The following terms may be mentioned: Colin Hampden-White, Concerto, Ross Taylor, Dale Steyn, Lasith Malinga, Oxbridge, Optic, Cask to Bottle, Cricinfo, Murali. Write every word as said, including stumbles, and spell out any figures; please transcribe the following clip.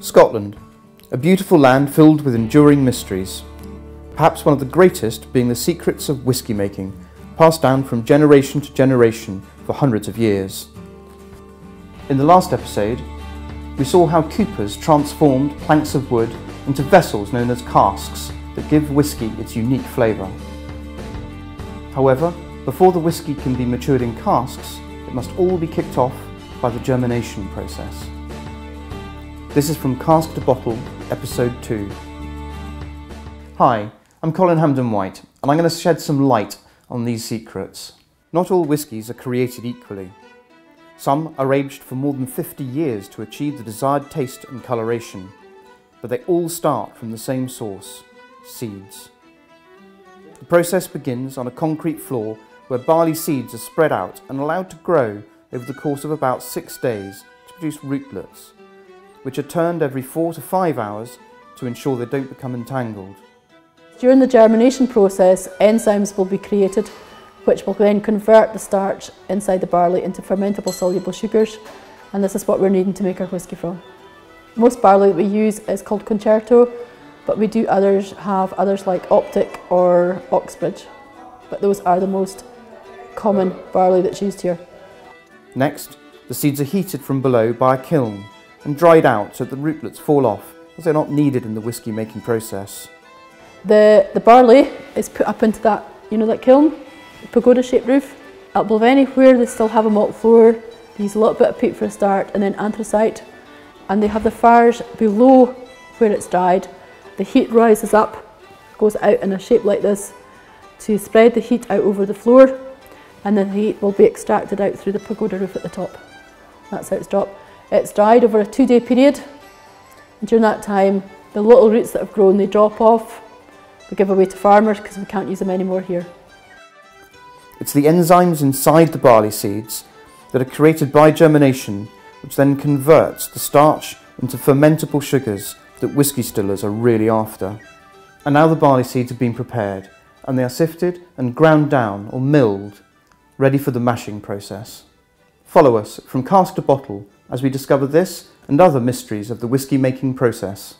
Scotland, a beautiful land filled with enduring mysteries, perhaps one of the greatest being the secrets of whisky making, passed down from generation to generation for hundreds of years. In the last episode, we saw how coopers transformed planks of wood into vessels known as casks that give whisky its unique flavour. However, before the whisky can be matured in casks, it must all be kicked off by the germination process. This is from Cask to Bottle, Episode two. Hi, I'm Colin Hampden-White, and I'm going to shed some light on these secrets. Not all whiskies are created equally. Some are aged for more than fifty years to achieve the desired taste and coloration, but they all start from the same source, seeds. The process begins on a concrete floor where barley seeds are spread out and allowed to grow over the course of about six days to produce rootlets, which are turned every four to five hours to ensure they don't become entangled. During the germination process, enzymes will be created which will then convert the starch inside the barley into fermentable soluble sugars, and this is what we're needing to make our whisky from. Most barley that we use is called Concerto, but we do others have others like Optic or Oxbridge, but those are the most common barley that's used here. Next, the seeds are heated from below by a kiln and dried out so that the rootlets fall off, as they're not needed in the whisky making process. The, the barley is put up into that, you know, that kiln, the pagoda shaped roof. At Bulveni, where they still have a malt floor, they use a little bit of peat for a start and then anthracite, and they have the fires below where it's dried. The heat rises up, goes out in a shape like this to spread the heat out over the floor, and then the heat will be extracted out through the pagoda roof at the top. That's how it's dropped. It's dried over a two-day period, and during that time the little roots that have grown, they drop off, we give away to farmers because we can't use them anymore here. It's the enzymes inside the barley seeds that are created by germination which then converts the starch into fermentable sugars that whisky distillers are really after. And now the barley seeds have been prepared and they are sifted and ground down or milled, ready for the mashing process. Follow us from Cask to Bottle as we discover this and other mysteries of the whisky making process.